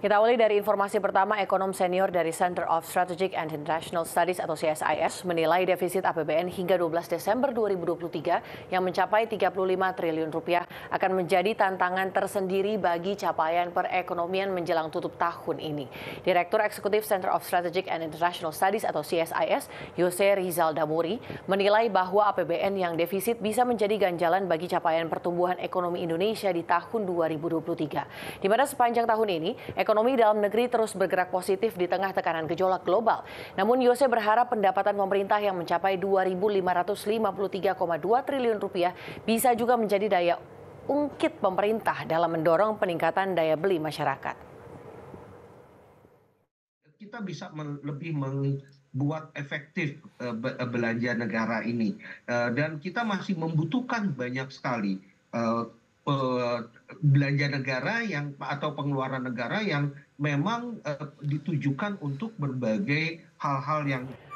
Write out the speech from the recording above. Kita awali dari informasi pertama, ekonom senior dari Center of Strategic and International Studies atau CSIS menilai defisit APBN hingga 12 Desember 2023 yang mencapai 35 triliun rupiah akan menjadi tantangan tersendiri bagi capaian perekonomian menjelang tutup tahun ini. Direktur Eksekutif Center of Strategic and International Studies atau CSIS, Yose Rizal Damuri, menilai bahwa APBN yang defisit bisa menjadi ganjalan bagi capaian pertumbuhan ekonomi Indonesia di tahun 2023. Di mana sepanjang tahun ini, ekonomi dalam negeri terus bergerak positif di tengah tekanan gejolak global. Namun Yose berharap pendapatan pemerintah yang mencapai 2.553,2 triliun rupiah bisa juga menjadi daya ungkit pemerintah dalam mendorong peningkatan daya beli masyarakat. Kita bisa lebih membuat efektif belanja negara ini. Dan kita masih membutuhkan banyak sekali belanja negara yang atau pengeluaran negara yang memang ditujukan untuk berbagai hal-hal yang